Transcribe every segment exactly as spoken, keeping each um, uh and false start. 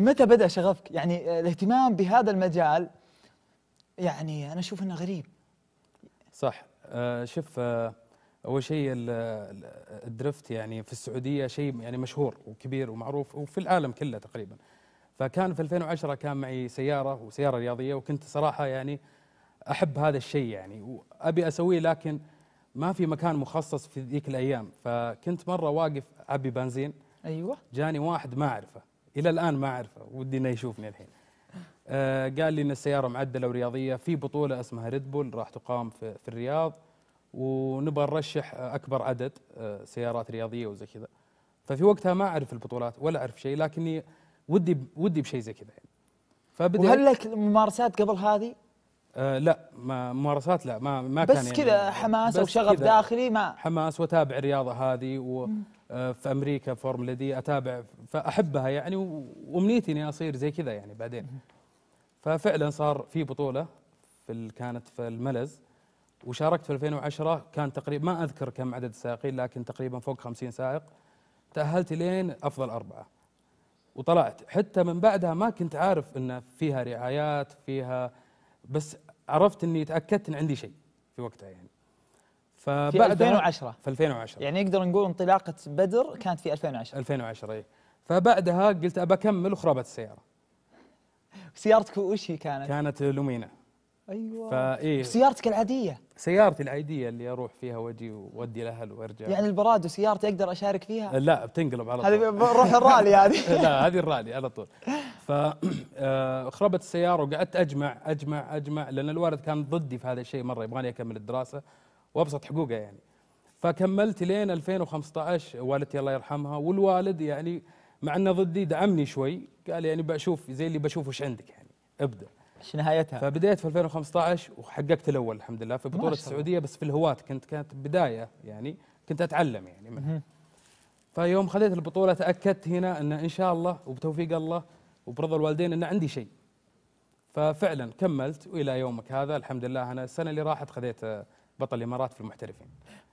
متى بدأ شغفك؟ يعني الاهتمام بهذا المجال يعني أنا أشوف أنه غريب. صح. أه شوف أه أول شيء الدريفت يعني في السعودية شيء يعني مشهور وكبير ومعروف وفي العالم كله تقريبا. فكان في ألفين وعشرة كان معي سيارة وسيارة رياضية، وكنت صراحة يعني أحب هذا الشيء يعني وأبي أسويه، لكن ما في مكان مخصص في ذيك الأيام. فكنت مرة واقف أعبي بنزين، أيوه، جاني واحد ما أعرفه إلى الآن، ما أعرفه، ودي إنه يشوفني الحين. آه قال لي إن السيارة معدلة ورياضية في بطولة اسمها ريد بول راح تقام في, في الرياض، ونبغى نرشح أكبر عدد آه سيارات رياضية وزي كذا. ففي وقتها ما أعرف البطولات ولا أعرف شيء، لكني ودي ودي بشيء زي كذا يعني. فبدي. وهل لك ممارسات قبل هذه؟ آه لا، ما ممارسات لا، ما ما كان بس كذا يعني حماس او شغف داخلي. ما حماس واتابع الرياضه هذه، وفي امريكا فورمولا دي اتابع فاحبها يعني، وامنيتي اني اصير زي كذا يعني بعدين. ففعلا صار في بطوله في كانت في الملز، وشاركت في ألفين وعشرة. كان تقريبا ما اذكر كم عدد السائقين، لكن تقريبا فوق خمسين سائق. تاهلت لين افضل اربعه وطلعت. حتى من بعدها ما كنت عارف ان فيها رعايات فيها، بس عرفت اني تاكدت ان عندي شيء في وقتها يعني. فبعد في ألفين وعشرة، في ألفين وعشرة يعني نقدر نقول انطلاقه بدر كانت في ألفين وعشرة. ألفين وعشرة اي. فبعدها قلت ابى اكمل وخربت السياره. سيارتك وش هي كانت؟ كانت لومينا. ايوه. فايه سيارتك العاديه؟ سيارتي العاديه اللي اروح فيها واجي وودي الاهل وارجع. يعني البرادو سيارتي اقدر اشارك فيها؟ لا، بتنقلب على طول. هذه بروح الرالي هذه. لا، هذه الرالي على طول. فخربت السياره وقعدت اجمع اجمع اجمع، لان الوالد كان ضدي في هذا الشيء مره، يبغاني اكمل الدراسه وابسط حقوقه يعني. فكملت لين ألفين وخمسة عشر. والدتي الله يرحمها والوالد يعني مع انه ضدي دعمني شوي، قال يعني بشوف زي اللي بشوف وش عندك يعني، ابدا ايش نهايتها. فبديت في ألفين وخمسة عشر وحققت الاول الحمد لله في بطوله السعوديه، بس في الهواة كنت كانت بدايه يعني، كنت اتعلم يعني منها. فيوم خذيت البطوله تاكدت هنا ان ان شاء الله وبتوفيق الله وبرضا الوالدين ان عندي شيء. ففعلا كملت والى يومك هذا الحمد لله. انا السنه اللي راحت خذيت بطل الامارات في المحترفين.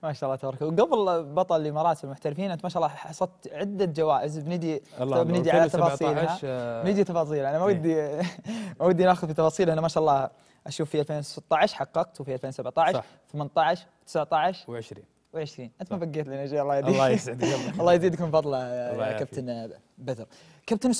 ما شاء الله تبارك الله. وقبل بطل الامارات في المحترفين انت ما شاء الله حصدت عده جوائز، بنجي بنجي على تفاصيلها. بنجي تفاصيلها، انا ما ودي ما ودي ناخذ في تفاصيلها. انا ما شاء الله اشوف في ألفين وستة عشر حققت، وفي ألفين وسبعة عشر، ثمانية عشر، تسعة عشر وعشرين وعشرين. انت ما بقيت لنا شيء. الله يديك الله يسعدك الله يزيدكم فضله يا كابتن بدر. كابتن